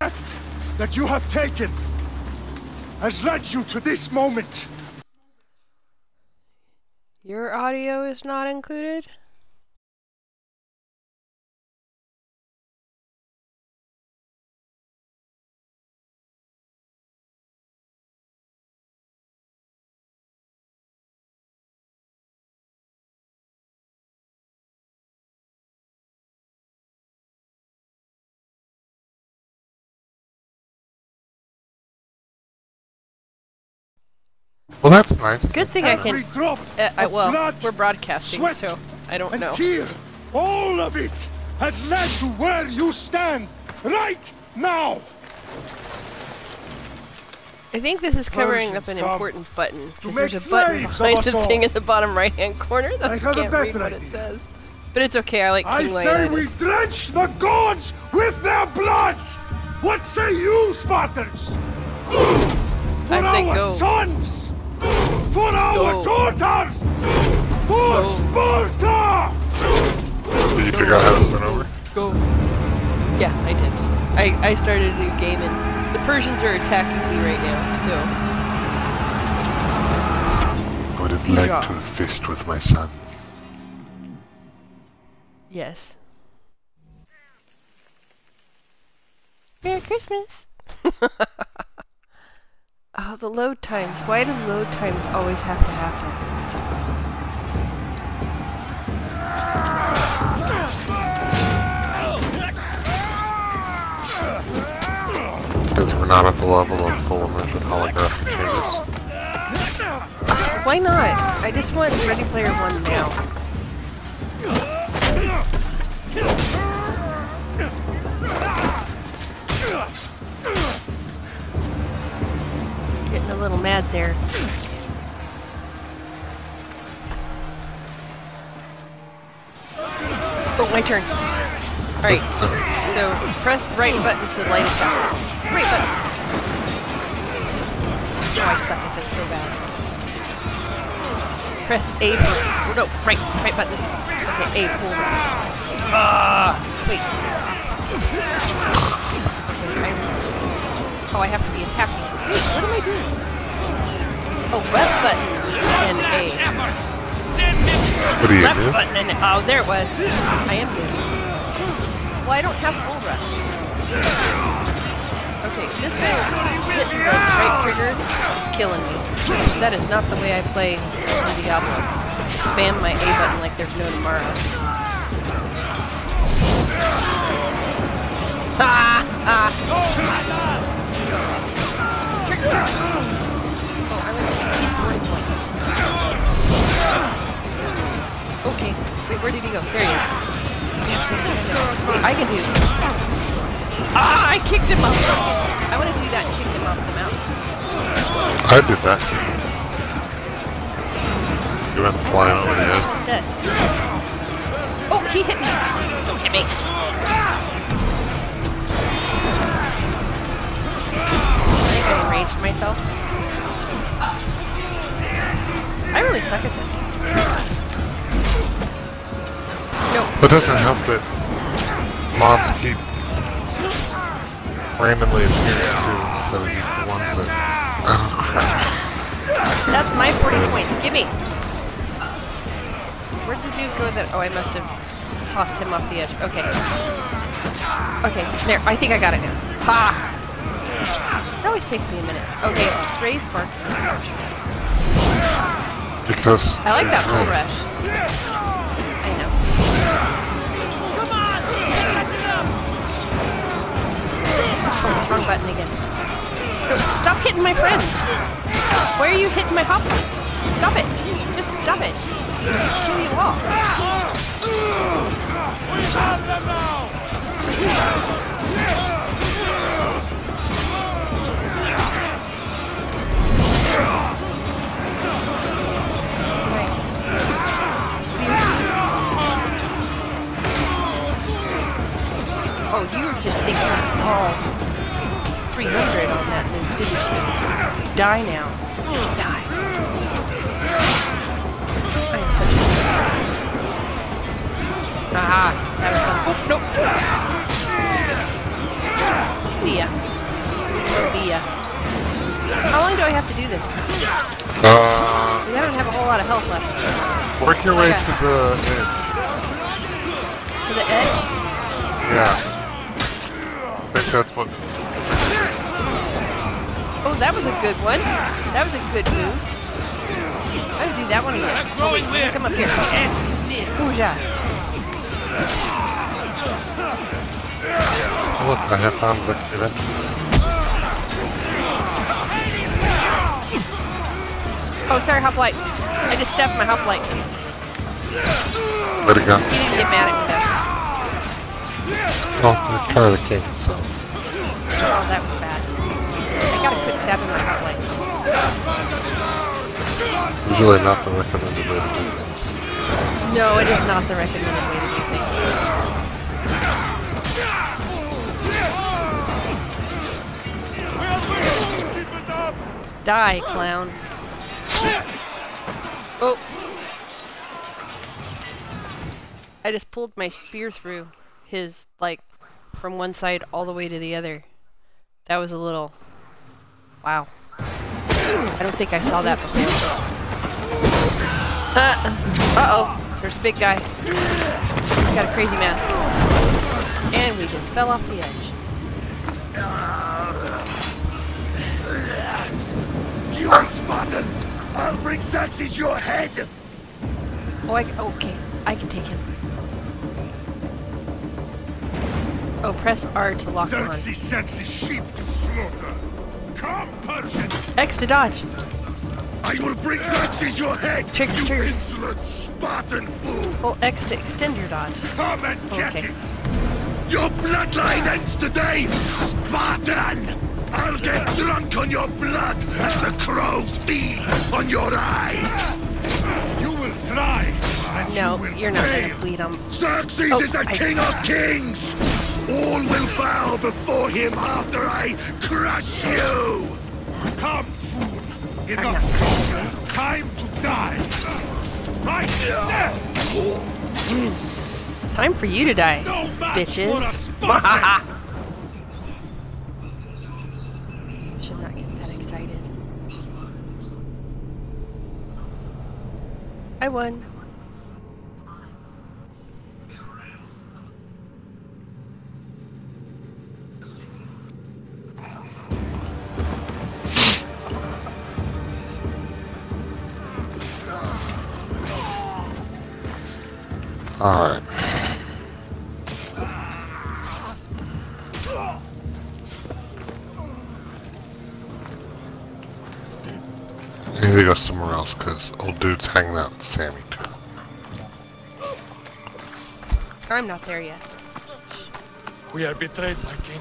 path that you have taken has led you to this moment. Your audio is not included? Well, that's nice. Good thing every well, blood, we're broadcasting, sweat, so I don't know. Tear, all of it has led to where you stand right now. I think this is covering up an important button. There's a button behind the thing in the bottom right-hand corner that I can't read what it says. But it's okay. I like King Leonidas. I say we drench the gods with their bloods. What say you, Spartans? For our sons. For our daughters! For Sparta! Did you figure out how to turn over? Go. Yeah, I did. I started a new game and the Persians are attacking me right now, so... I would have liked to have fished with my son. Yes. Merry Christmas! Oh, the load times. Why do load times always have to happen? Because we're not at the level of full immersion holographic changes. Why not? I just want Ready Player One now. Getting a little mad there. Oh, my turn. Alright, so press right button to light attack. Right button! Oh, I suck at this so bad. Press A button. Oh, no, right button. Okay, A, pull. Wait. Oh, I have to be attacking. Wait, what am I doing? Oh, left button and A. What do you do? Left button and oh, there it was. I am good. Well, I don't have full rush. Okay, this whole hit the right trigger is killing me. That is not the way I play Diablo. Spam my A button like there's no tomorrow. Ha! Ah. Oh, I was like, he's boarding points. Okay. Wait, where did he go? There he is. Wait, I can do this. Ah, I kicked him off. I want to do that and kicked him off the mountain. I did that. You went flying over the head. He's dead. Oh, he hit me. Don't hit me. I enraged myself. I really suck at this. Nope. It doesn't help that mobs keep randomly appearing too, so he's the ones that... Oh, crap. That's my 40 points. Gimme! Where'd the dude go that... Oh, I must have tossed him off the edge. Okay. Okay, there. I think I got it now. Ha! It always takes me a minute. Okay, raise bark. Because I like that full rush. I know. Come on! Catch it up! Oh, wrong button again. No, stop hitting my friends! Why are you hitting my hoplites? Stop it! Just stop it! Just kill you all. We have them now! Oh, you were just thinking, oh, 300 on that move, didn't you? Die now. Die. I am such a... Aha, that was fun. Oh, no. See, Sophia. How long do I have to do this? I don't have a whole lot of health left. Work your way to the edge. To the edge? Yeah. I think that's what... Oh, that was a good one. That was a good move. I would do that one again. Oh, wait, wait, come up here. Ooh, yeah. Look, I have found the event. Oh, sorry, Hoplite. I just stepped my Hoplite. Let it go. You didn't get mad at me, though. Oh, I'm trying to kick, so... Oh, that was bad. I gotta quit stabbing my Hoplite. Usually not the recommended way to do things. No, it is not the recommended way to do things. Die, clown. Oh. I just pulled my spear through his, like, from one side all the way to the other. That was a little... Wow. I don't think I saw that before. Uh-oh. There's a big guy. He's got a crazy mask. And we just fell off the edge. You Spartan! I'll bring Xerxes your head! Oh, okay. I can take him. Oh, press R to lock on. Xerxes sends his sheep to slaughter. Come, Persian! X to dodge. I will bring Xerxes your head, you insolent Spartan fool! Well, X to extend your dodge. Come and get it! Your bloodline ends today, Spartan! I'll get drunk on your blood as the crows feed on your eyes! You will fly! No, you're not going to bleed him. Xerxes is the king of kings! All will bow before him after I crush you! Come, fool! Enough! Time to die! Right now! Time for you to die, no bitches! Should not get that excited. I won. Alright. I need to go somewhere else because old dude's hanging out with Sami too. I'm not there yet. We are betrayed, my king.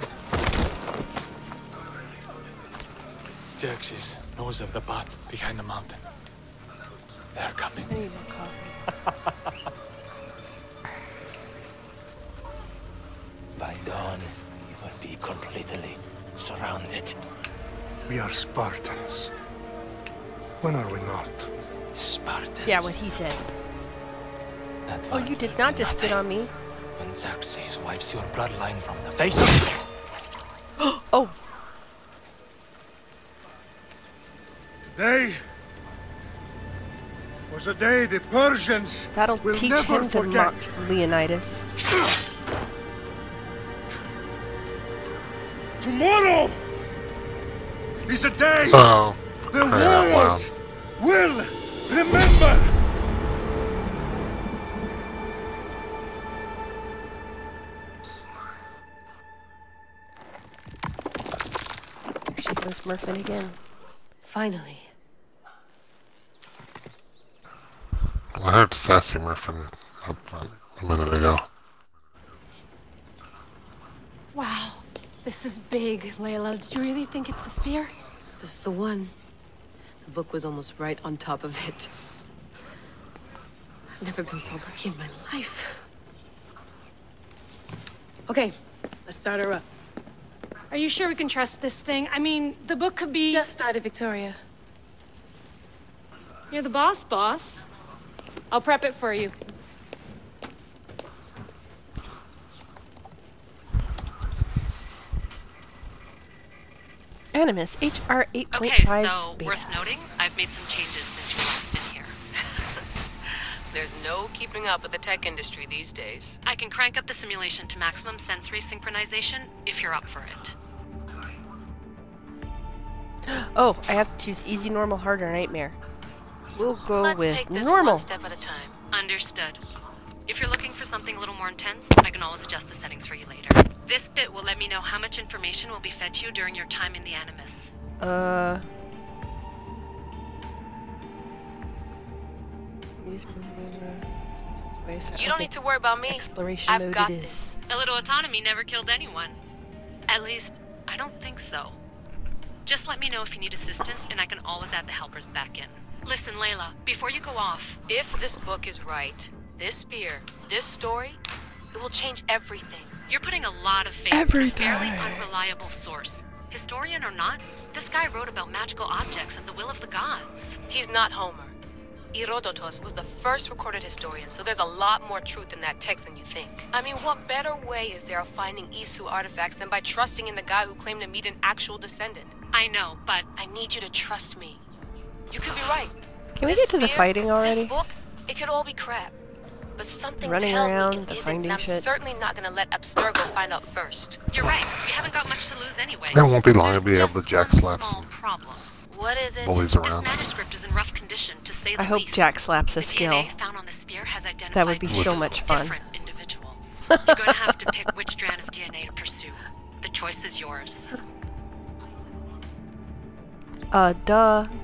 Xerxes knows of the path behind the mountain. They are coming. I need more coffee. By dawn, you will be completely surrounded. We are Spartans. When are we not? Spartans. Yeah, what he said. Oh, you did not just spit on me. When Xerxes wipes your bloodline from the face of... Oh! Today was a day the Persians will never forget. That'll teach him to mock Leonidas. Tomorrow is a day the world will remember. There she goes smurfing again. Finally. Well, I heard sassy murfing a minute ago. Wow. This is big, Layla. Did you really think it's the spear? This is the one. The book was almost right on top of it. I've never been so lucky in my life. Okay, let's start her up. Are you sure we can trust this thing? I mean, the book could be... Just start it, Victoria. You're the boss, boss. I'll prep it for you. Animus, HR 8.5 Okay, so beta. Worth noting, I've made some changes since you last in here. There's no keeping up with the tech industry these days. I can crank up the simulation to maximum sensory synchronization if you're up for it. Oh, I have to choose easy, normal, hard, or nightmare. We'll go with take this normal. One step at a time. Understood. If you're looking for something a little more intense, I can always adjust the settings for you later. This bit will let me know how much information will be fed to you during your time in the Animus. You don't need to worry about me. Exploration I've mode got it this. Is. A little autonomy never killed anyone. At least, I don't think so. Just let me know if you need assistance, and I can always add the helpers back in. Listen, Layla, before you go off... If this book is right, this spear, this story, it will change everything. You're putting a lot of faith in a fairly unreliable source. Historian or not, this guy wrote about magical objects and the will of the gods. He's not Homer. Herodotus was the first recorded historian, so there's a lot more truth in that text than you think. I mean, what better way is there of finding Isu artifacts than by trusting in the guy who claimed to meet an actual descendant? I know, but I need you to trust me. You could be right. Can we get to the fighting already? This book, it could all be crap. But something tells me it isn't, and I'm certainly not going to let Abstergo find out first. You're right. We haven't got much to lose anyway. It won't be long to be able to jack slap some bullies around. This manuscript is in rough condition, to say the least. I hope jack slaps a skill. That would be so much fun. You're going to have to pick which strand of DNA to pursue. The choice is yours.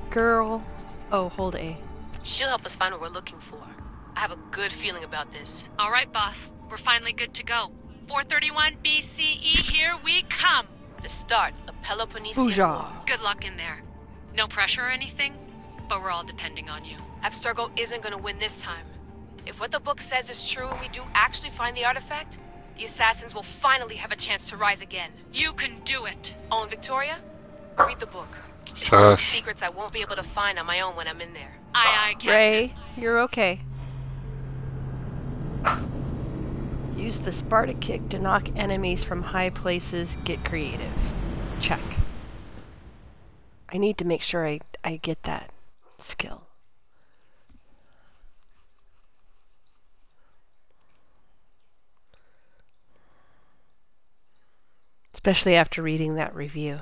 Girl. Oh, hold A. She'll help us find what we're looking for. I have a good feeling about this. All right, boss. We're finally good to go. 431 BCE, here we come. The start of Peloponnese. Good luck in there. No pressure or anything, but we're all depending on you. Abstergo isn't going to win this time. If what the book says is true and we do actually find the artifact, the assassins will finally have a chance to rise again. You can do it. Oh, and Victoria, read the book. Secrets I won't be able to find on my own when I'm in there. Aye, aye, Captain. Ray, you're okay. Use the Sparta kick to knock enemies from high places. Get creative. Check. I need to make sure I get that skill. Especially after reading that review.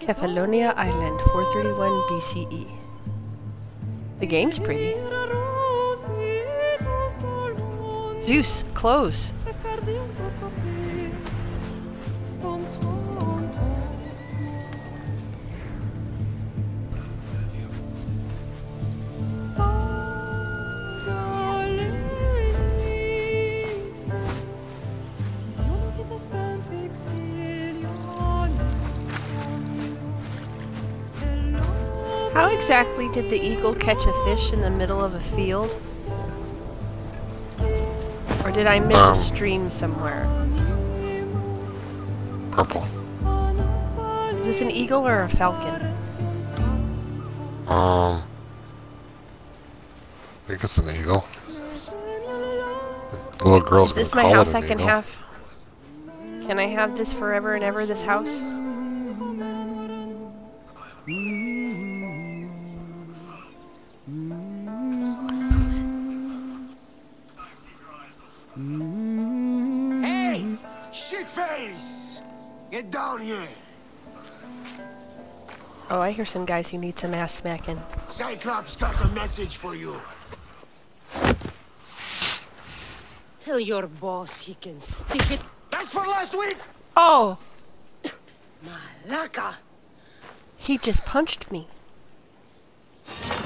Cephalonia Island, 431 BCE. The game's pretty. Zeus, close! How exactly did the eagle catch a fish in the middle of a field? Or did I miss a stream somewhere? Purple. Is this an eagle or a falcon? I think it's an eagle. The little girl's gonna call it an eagle. Is this my house I can have? Can I have this forever and ever, this house? Get down here! Oh, I hear some guys who need some ass smacking. Cyclops got a message for you. Tell your boss he can stick it. That's for last week! Oh! Malaka! He just punched me.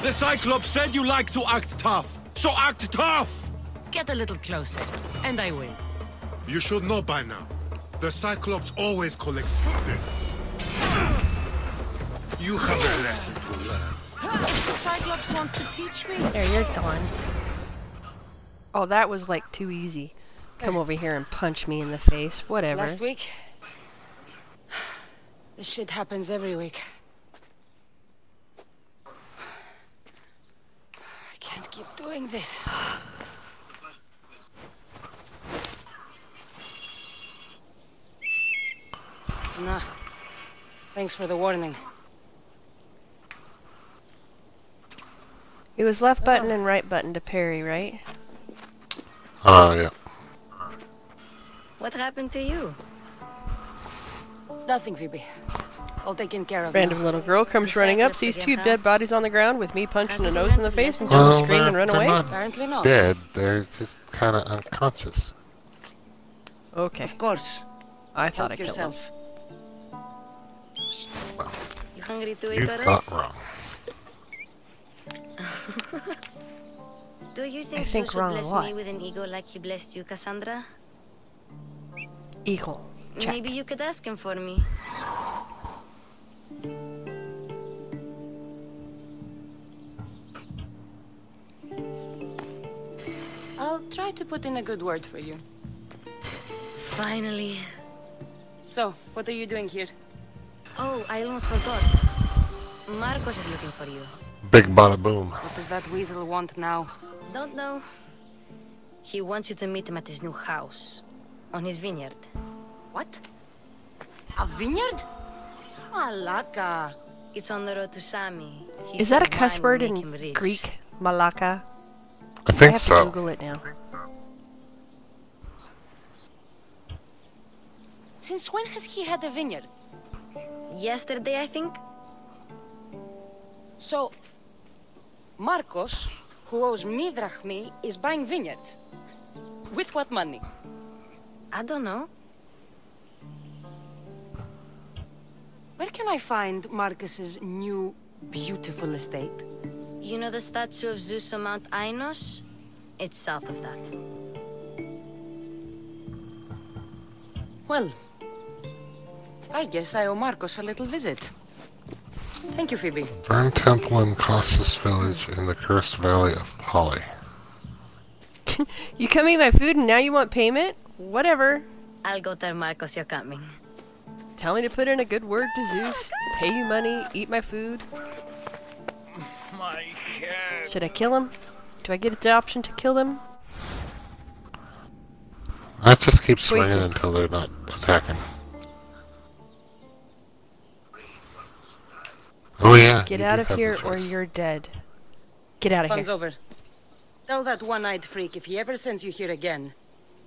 The Cyclops said you like to act tough, so act tough! Get a little closer, and I will. You should know by now. The Cyclops always collects this. You have a lesson to learn. The Cyclops wants to teach me. There, you're gone. Oh, that was like too easy. Come over here and punch me in the face. Whatever. Last week? This shit happens every week. I can't keep doing this. Nah. Thanks for the warning. It was left button and right button to parry, right? Yeah. What happened to you? It's nothing, Phoebe. All taken care of. Random little girl comes running up, sees two dead bodies on the ground with me punching a nose in the face and doesn't scream and run away? Apparently not. Dead. They're just kind of unconscious. Okay. Of course. I thought I killed them. Well, you hungry to eat, Doris? You thought wrong. Do you think Zeus would bless me with an ego like he blessed you, Cassandra? Eagle. Check. Maybe you could ask him for me. I'll try to put in a good word for you. Finally. So, what are you doing here? Oh, I almost forgot. Markos is looking for you. Big bada boom. What does that weasel want now? Don't know. He wants you to meet him at his new house. On his vineyard. What? A vineyard? Malaka. It's on the road to Sami. Is that a cuss word in Greek? Malaka? I think so. I have to Google it now. Since when has he had a vineyard? Yesterday, I think. So, Markos, who owes me drachmi, is buying vineyards. With what money? I don't know. Where can I find Markos's new, beautiful estate? You know the statue of Zeus on Mount Ainos? It's south of that. Well, I guess I owe Markos a little visit. Thank you, Phoebe. Burn temple in Cossus village in the cursed valley of Polly. You come eat my food and now you want payment? Whatever. I'll go tell Markos you're coming. Tell me to put in a good word to Zeus, pay you money, eat my food. My head. Should I kill him? Do I get the option to kill them? I just keep swinging until they're not attacking. Oh yeah. Get out of here or you're dead. Get out of here. Fun's over. Tell that one-eyed freak if he ever sends you here again,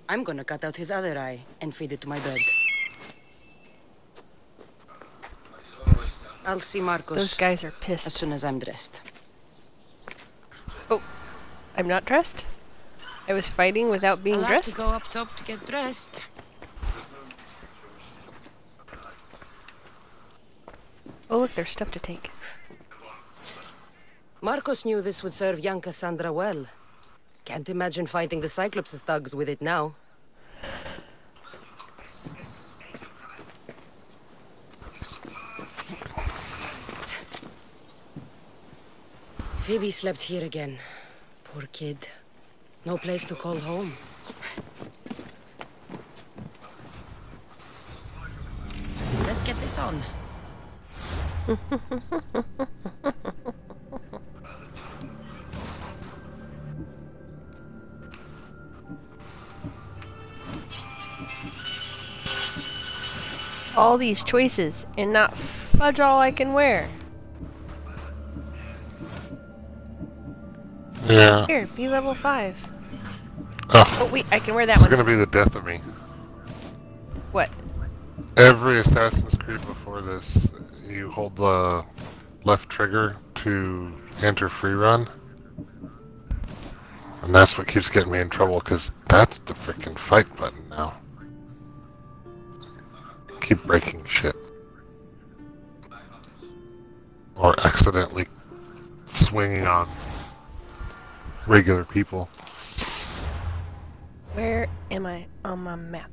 I'm gonna cut out his other eye and feed it to my bird. I'll see Markos. Those guys are pissed. As soon as I'm dressed. Oh, I'm not dressed? I was fighting without being dressed? I'll have to go up top to get dressed. Oh look, there's stuff to take. Markos knew this would serve young Cassandra well. Can't imagine fighting the Cyclops' thugs with it now. Phoebe slept here again. Poor kid. No place to call home. Let's get this on. All these choices and not fudge all I can wear. Yeah. Here, be level 5. Ugh. Oh wait, I can wear that one. It's gonna be the death of me. What? Every Assassin's Creed before this, you hold the left trigger to enter free run. And that's what keeps getting me in trouble, because that's the freaking fight button now. Keep breaking shit. Or accidentally swinging on regular people. Where am I on my map?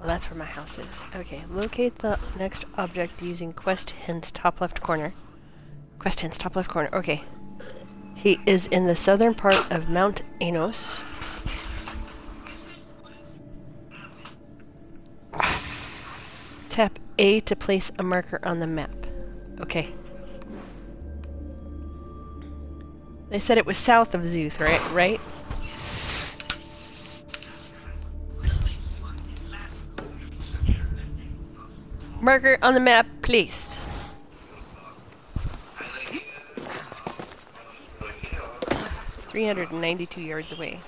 Oh, that's where my house is. Okay, locate the next object using quest hints top left corner. Quest hints top left corner, okay. He is in the southern part of Mount Ainos. Tap A to place a marker on the map. Okay. They said it was south of Zeus, right? Right? Marker on the map, please. It's 392 yards away.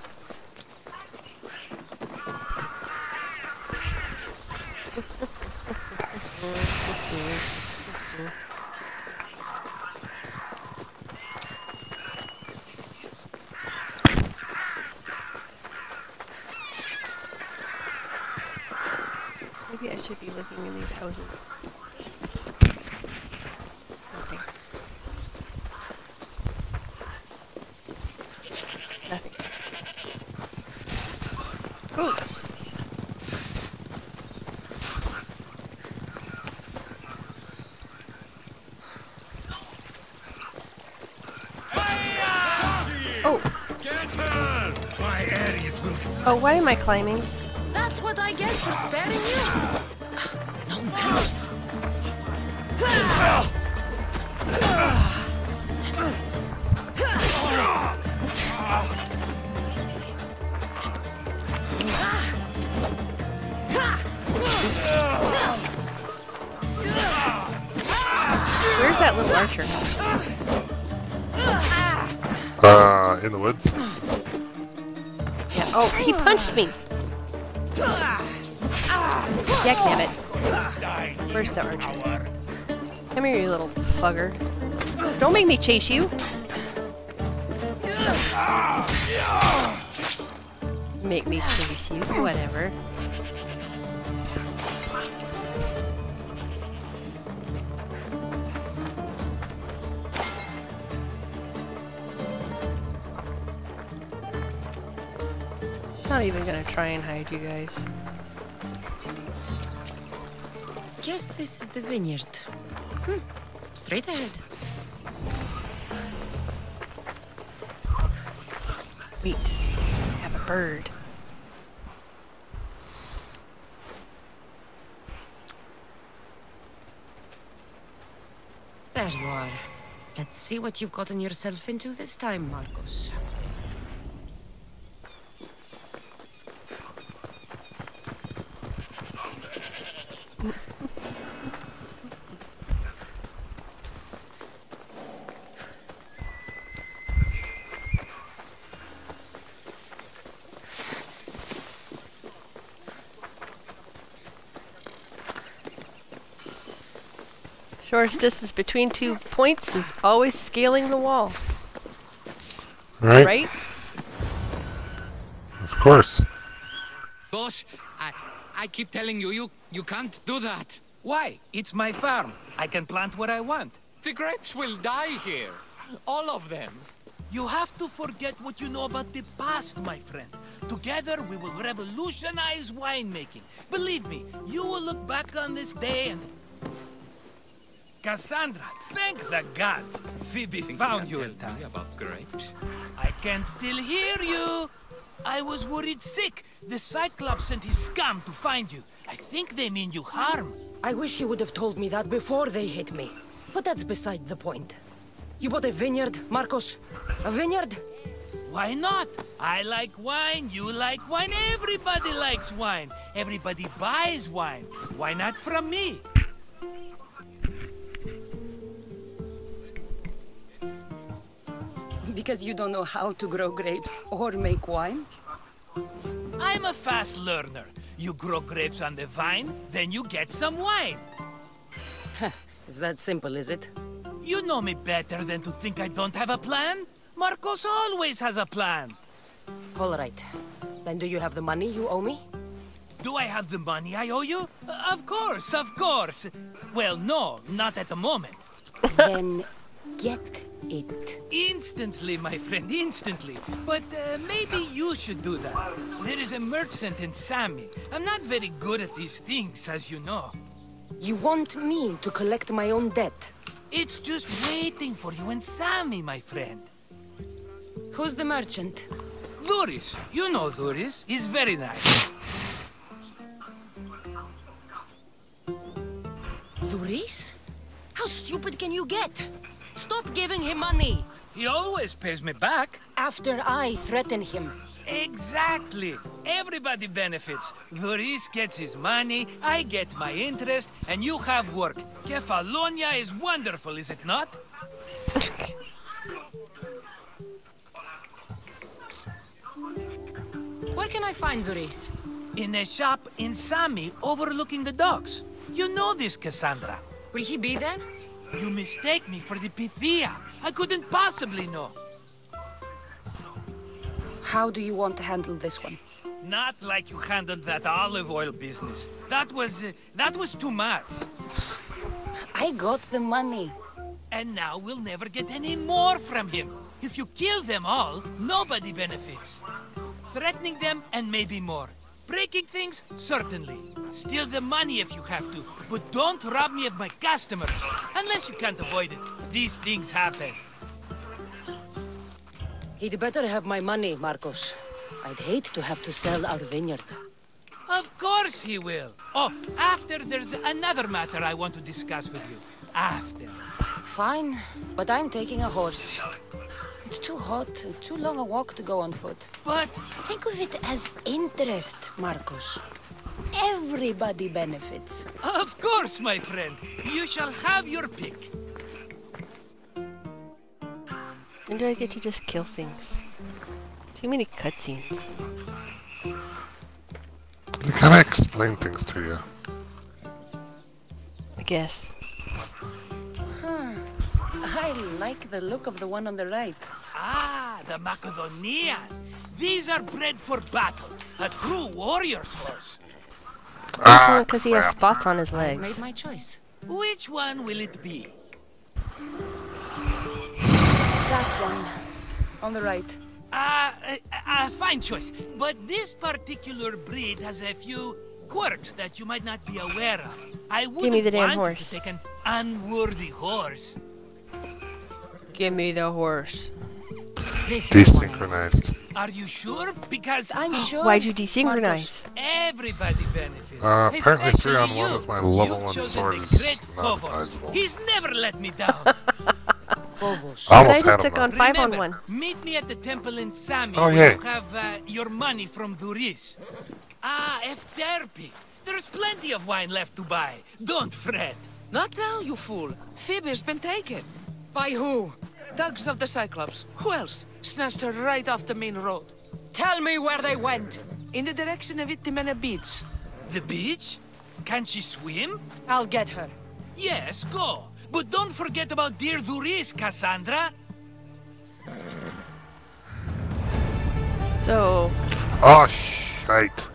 Maybe I should be looking in these houses. Nothing. Nothing. Cool. Oh, why am I climbing? That's what I get for sparing you. No manners. Where's that little archer? In the woods. Oh, he punched me! Yacknabbit. Where's the archer? Come here, you little bugger. Don't make me chase you! Make me chase you, whatever. I'm not even gonna try and hide you guys. Guess this is the vineyard. Hmm. Straight ahead. Wait. I have a bird. There you are. Let's see what you've gotten yourself into this time, Markos. Shortest distance between two points is always scaling the wall. Right? Right? Of course. Gosh, I keep telling you, you can't do that. Why? It's my farm. I can plant what I want. The grapes will die here. All of them. You have to forget what you know about the past, my friend. Together, we will revolutionize winemaking. Believe me, you will look back on this day and... Cassandra, thank the gods! Phoebe found you in time. About grapes? I can still hear you! I was worried sick! The Cyclops sent his scum to find you. I think they mean you harm. I wish you would have told me that before they hit me. But that's beside the point. You bought a vineyard, Markos? A vineyard? Why not? I like wine, you like wine, everybody likes wine. Everybody buys wine. Why not from me? Because you don't know how to grow grapes or make wine? I'm a fast learner. You grow grapes on the vine, then you get some wine. It's that simple, is it? You know me better than to think I don't have a plan. Markos always has a plan. All right. Then do you have the money you owe me? Do I have the money I owe you? Of course, of course. Well, no, not at the moment. Then get it. Instantly, my friend, instantly. But maybe you should do that. There is a merchant in Sami. I'm not very good at these things, as you know. You want me to collect my own debt? It's just waiting for you in Sami, my friend. Who's the merchant? Doris. You know Doris. He's very nice. Doris? How stupid can you get? Stop giving him money! He always pays me back. After I threaten him. Exactly. Everybody benefits. Doris gets his money, I get my interest, and you have work. Cephalonia is wonderful, is it not? Where can I find Doris? In a shop in Sami overlooking the docks. You know this, Cassandra. Will he be there? You mistake me for the Pythia. I couldn't possibly know. How do you want to handle this one? Not like you handled that olive oil business. That was too much. I got the money. And now we'll never get any more from him. If you kill them all, nobody benefits. Threatening them and maybe more. Breaking things? Certainly. Steal the money if you have to, but don't rob me of my customers, unless you can't avoid it. These things happen. He'd better have my money, Markos. I'd hate to have to sell our vineyard. Of course he will. Oh, after there's another matter I want to discuss with you. After. Fine, but I'm taking a horse. It's too hot and too long a walk to go on foot. But think of it as interest, Markos. Everybody benefits. Of course, my friend. You shall have your pick. When do I get to just kill things? Too many cutscenes. You kind of explain things to you. I guess. I like the look of the one on the right. Ah, the Macedonian. These are bred for battle. A true warrior's horse. Ah, because he has spots on his legs. I've made my choice. Which one will it be? That one. On the right. Fine choice. But this particular breed has a few quirks that you might not be aware of. I wouldn't want to take an unworthy horse. Give me the horse. Desynchronized. Are you sure? Because I'm sure. Why'd you desynchronize? Everybody benefits. Apparently 3-on-1 with my level 1 sword is not advisable. He's never let me down. I just took on 5-on-1. Meet me at the temple in Sami. Oh, yeah. You have your money from Doris. Ah, Efterpi. There's plenty of wine left to buy. Don't fret. Not now, you fool. Phoebe's been taken. By who? Thugs of the Cyclops. Who else? Snatched her right off the main road. Tell me where they went. In the direction of Itimena Beach. The beach? Can she swim? I'll get her. Yes, go. But don't forget about dear Doris, Cassandra. So... Oh, shite.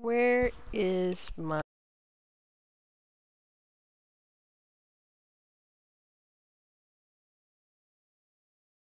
Where is my...